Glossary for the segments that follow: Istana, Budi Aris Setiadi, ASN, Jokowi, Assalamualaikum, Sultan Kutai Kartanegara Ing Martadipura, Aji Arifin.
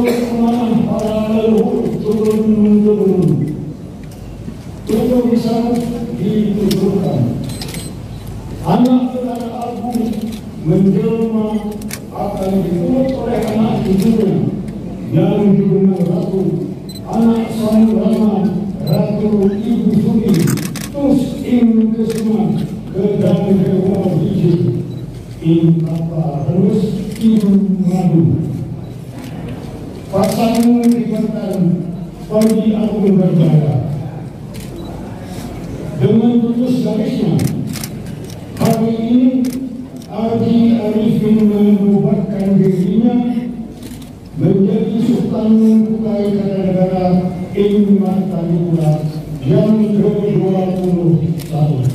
turun kemana para leluhur turun menurun, tubuh bisa dituturkan. Anak saudara Agung menjelma akan diurut oleh anak cucunya yang dikenal Ratu, anak Sangrama, Ratu Ibu Sumi, terus ingin kesemua ke dalam keluar hijau, ingin apa terus ingin madu. Pasangmu dipertan, pergi aku berbahaya. Dengan putus garisnya, hari ini Aji Arifin menubuatkan dirinya menjadi Sultan Kutai Kartanegara Ing Martadipura yang ke-21.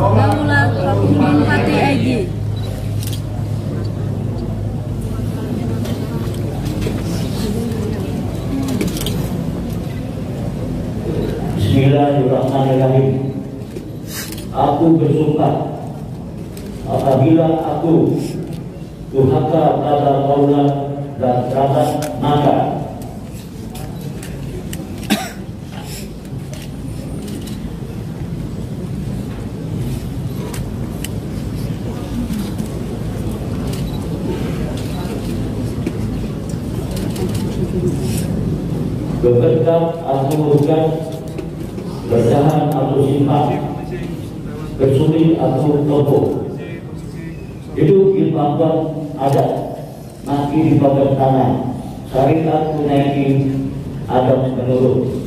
Daulat Pakumun Pati Aji. Bismillahirrahmanirrahim. Aku bersumpah apabila aku durhaka pada kaulah dan kerabat, maka beberkat aku bukan, bertahan aku simpan, bersulit aku tokoh. Hidup di pangkat adat, mati di pangkat tanah, syariat menaiki adat menurut.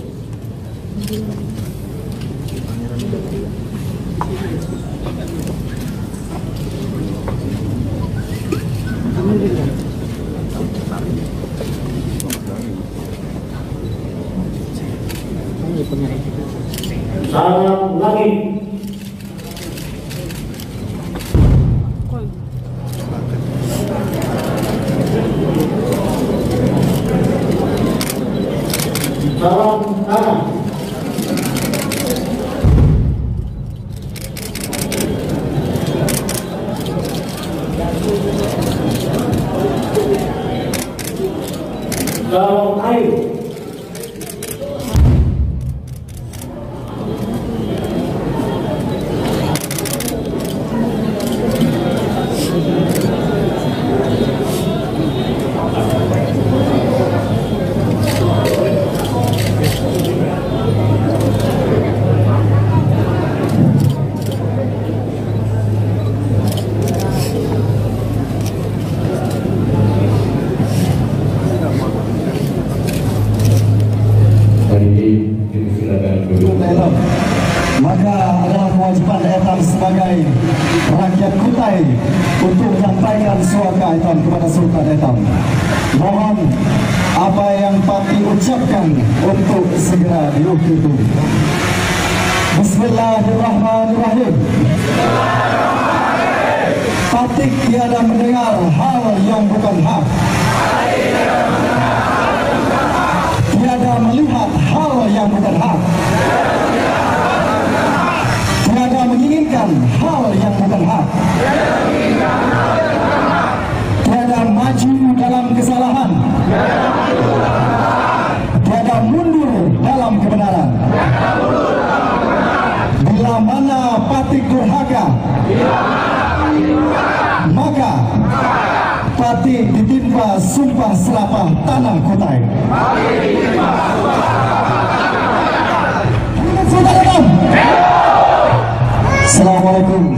Salam lagi. Salam tanah. Salam air. Maka adalah kewajiban etam sebagai rakyat Kutai untuk menyampaikan suaka etam kepada Sultan Etam. Mohon apa yang Pati ucapkan untuk segera diukir itu. Bismillahirrahmanirrahim. Pati tiada mendengar hal yang bukan hak, tiada melihat hal yang bukan hak, tiada menginginkan hal yang bukan hak, tiada maju dalam kesalahan, tiada mundur dalam kebenaran. Bila mana Patik durhaka, maka Patik ditimpa sumpah selapang tanah Kutai. Assalamualaikum